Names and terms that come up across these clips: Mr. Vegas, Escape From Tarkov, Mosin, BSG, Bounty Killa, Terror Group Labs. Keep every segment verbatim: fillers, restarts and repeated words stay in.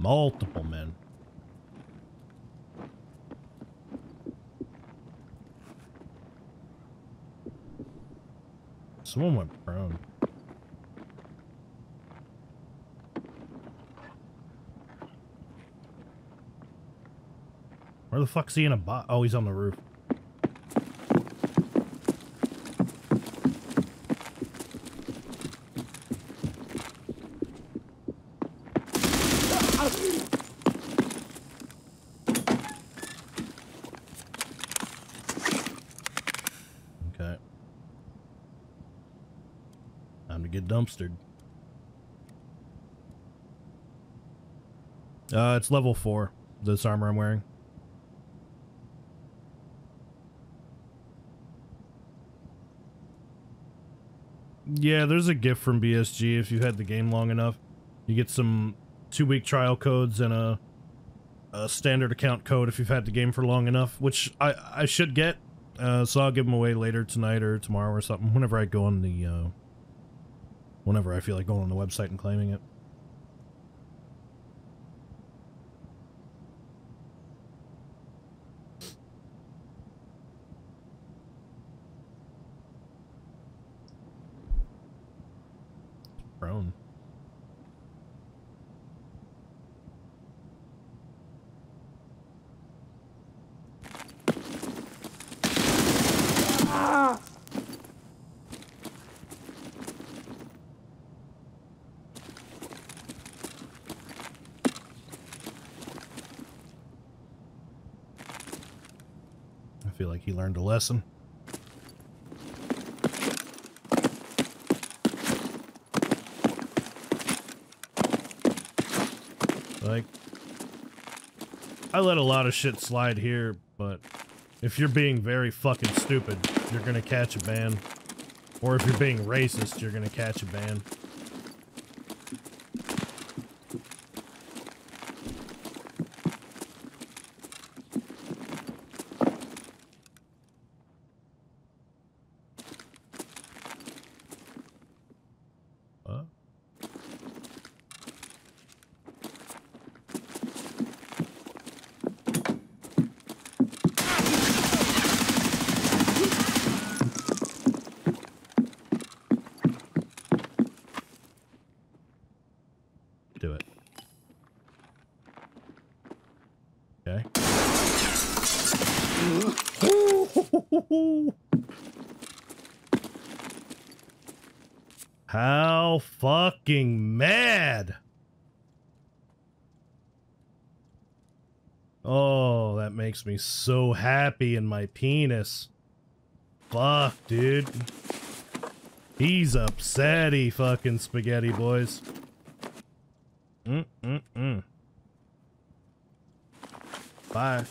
Multiple men. Someone went prone. Where the fuck's he in a bot? Oh, he's on the roof. Dumpstered. Uh, it's level four, this armor I'm wearing. Yeah, there's a gift from B S G if you had the game long enough. You get some two-week trial codes and a, a standard account code if you've had the game for long enough, which I, I should get. Uh, so I'll give them away later tonight or tomorrow or something, whenever I go on the... Uh, Whenever I feel like going on the website and claiming it. Prone. Ah! I feel like he learned a lesson. Like, I let a lot of shit slide here, but if you're being very fucking stupid, you're gonna catch a ban. Or if you're being racist, you're gonna catch a ban. How fucking mad! Oh, that makes me so happy in my penis. Fuck, dude. He's upset, he fucking spaghetti boys. Mm-mm-mm. Bye.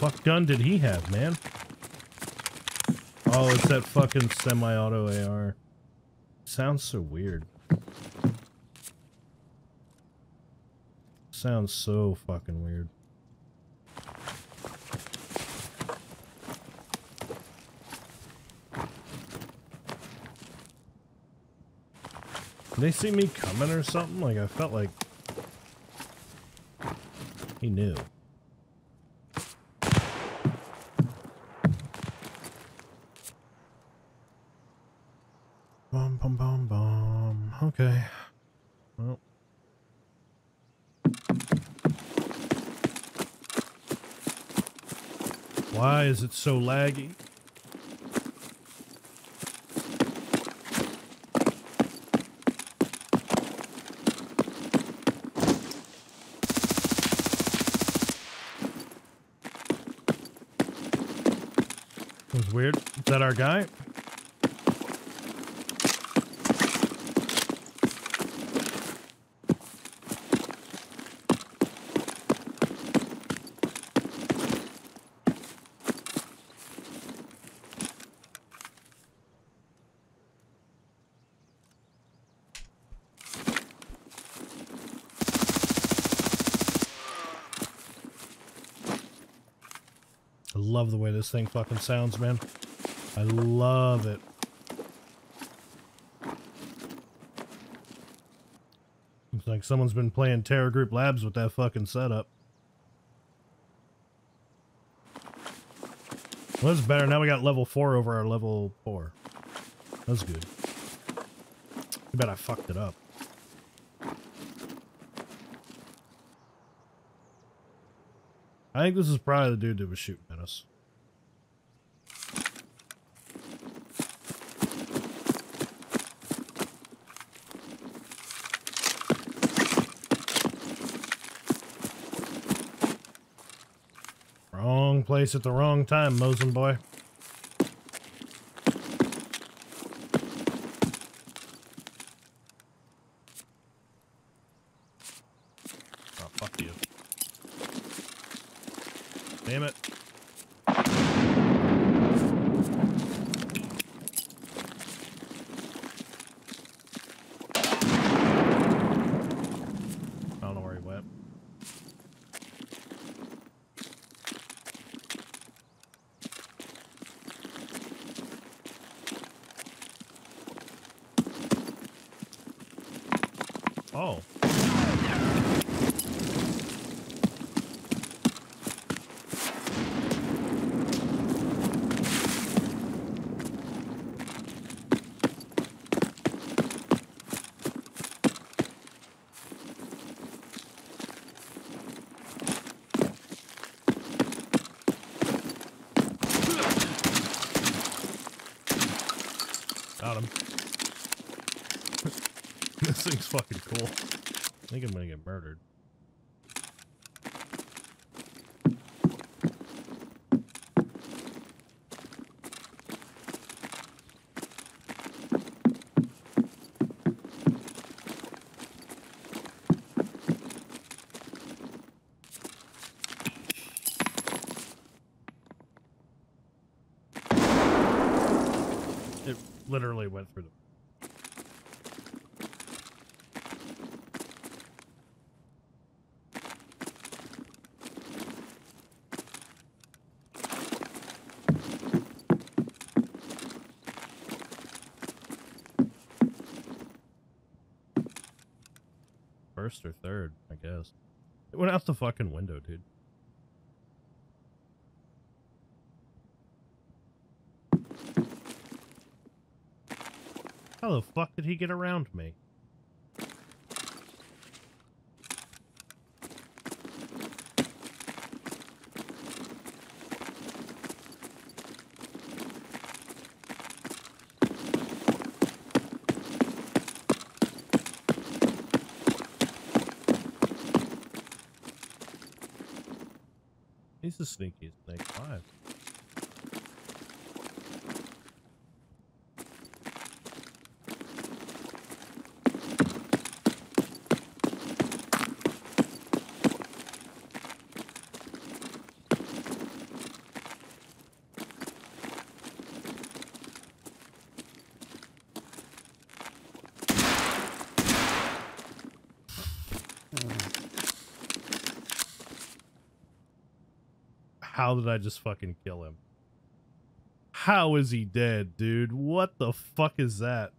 What gun did he have, man? Oh, it's that fucking semi-auto A R. Sounds so weird. Sounds so fucking weird. Did they see me coming or something? Like, I felt like... He knew. Okay. Well. Why is it so laggy? That was weird. Is that our guy? love the way this thing fucking sounds, man. I love it. Looks like someone's been playing Terror Group Labs with that fucking setup. Well, that's better. Now we got level four over our level four. That's good. I bet I fucked it up. I think this is probably the dude that was shooting at us. Wrong place at the wrong time, Mosin boy. Oh, fuck you. Damn it. Oh. Got him. This thing's fucking cool. I think I'm gonna get murdered. It literally went through the... First or third, I guess. It went out the fucking window, dude. How the fuck did he get around me? He's the sneakiest thing alive. How did I just fucking kill him? How is he dead, dude? What the fuck is that?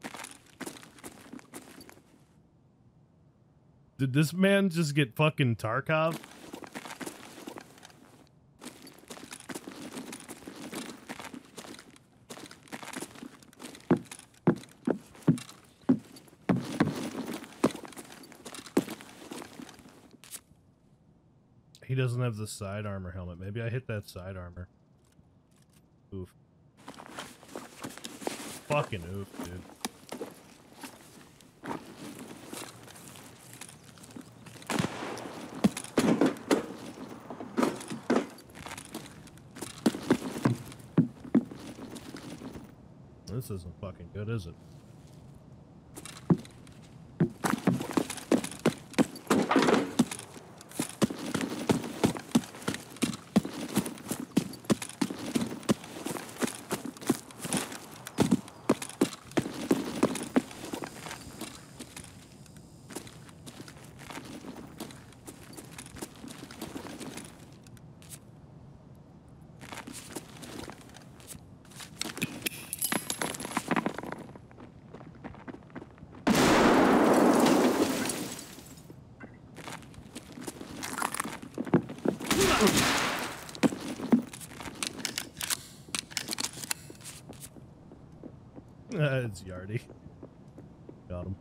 Did this man just get fucking Tarkov? He doesn't have the side armor helmet. Maybe I hit that side armor. Oof. Fucking oof, dude. This isn't fucking good, is it? Uh, it's Yardy. Got him.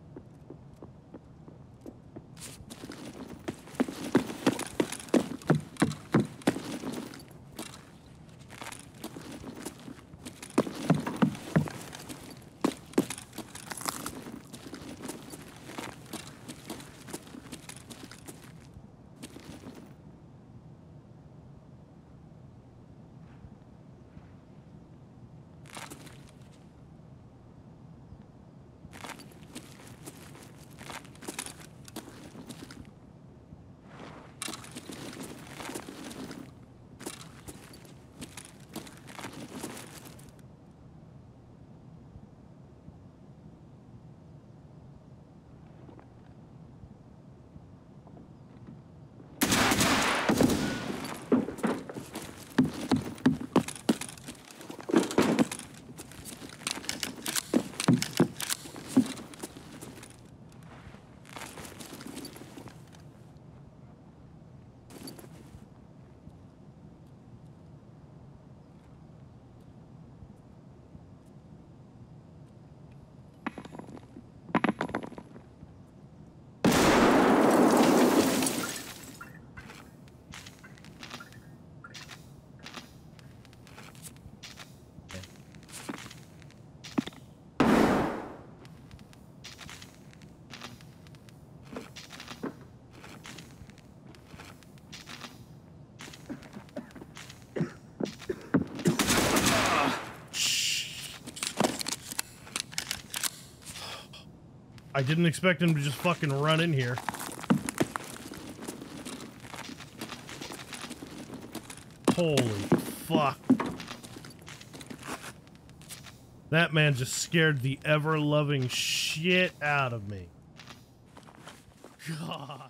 I didn't expect him to just fucking run in here. Holy fuck. That man just scared the ever-loving shit out of me. God.